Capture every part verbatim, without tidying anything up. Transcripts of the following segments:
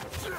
Huh?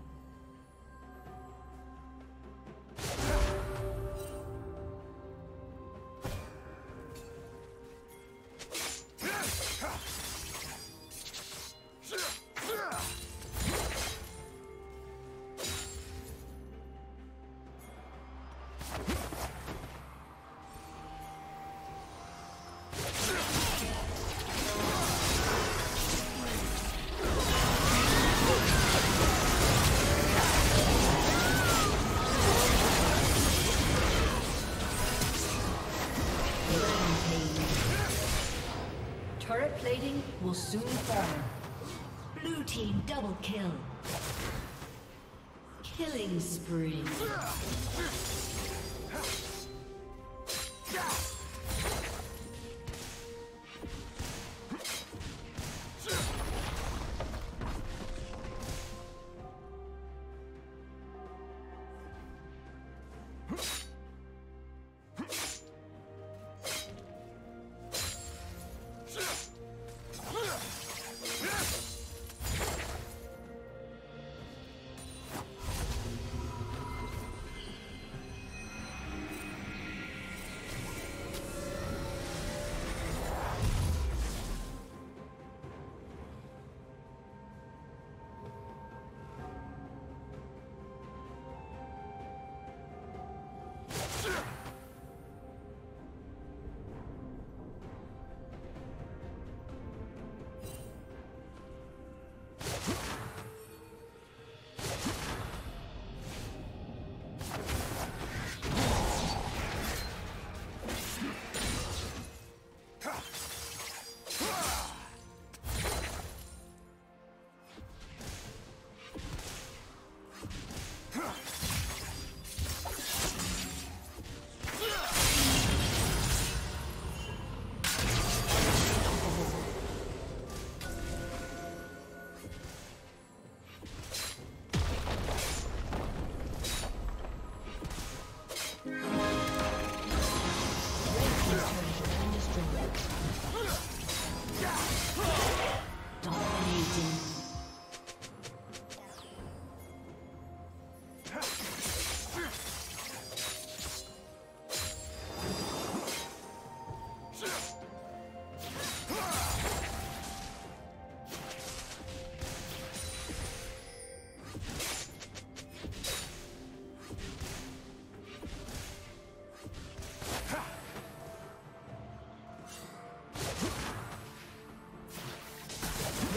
Turret plating will soon fall. Blue team double kill. Killing spree.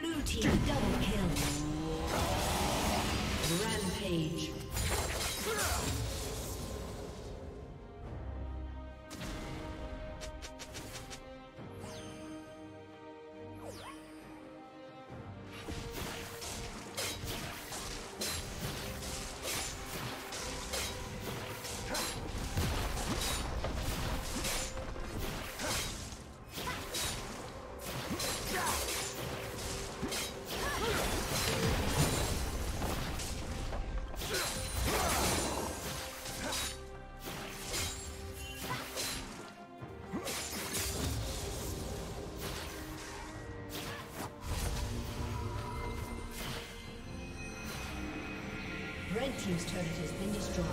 Blue team double kill. Rampage. Red team's turret has been destroyed.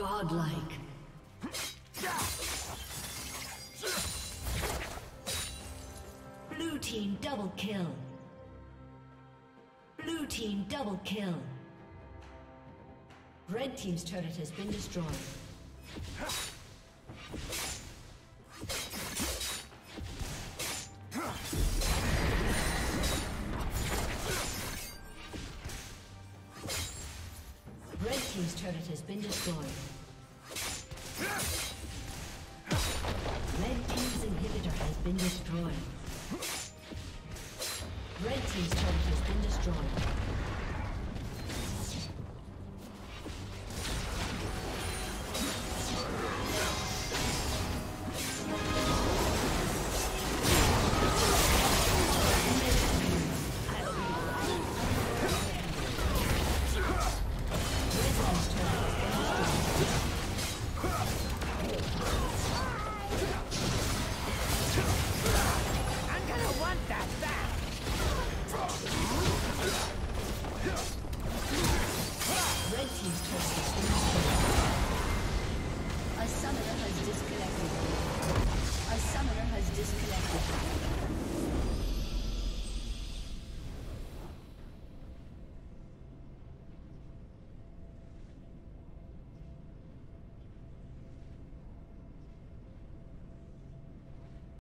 Godlike. Blue team double kill. Blue team double kill. Red team's turret has been destroyed. Red team's turret has been destroyed. Red team's inhibitor has been destroyed. Red team's turret has been destroyed.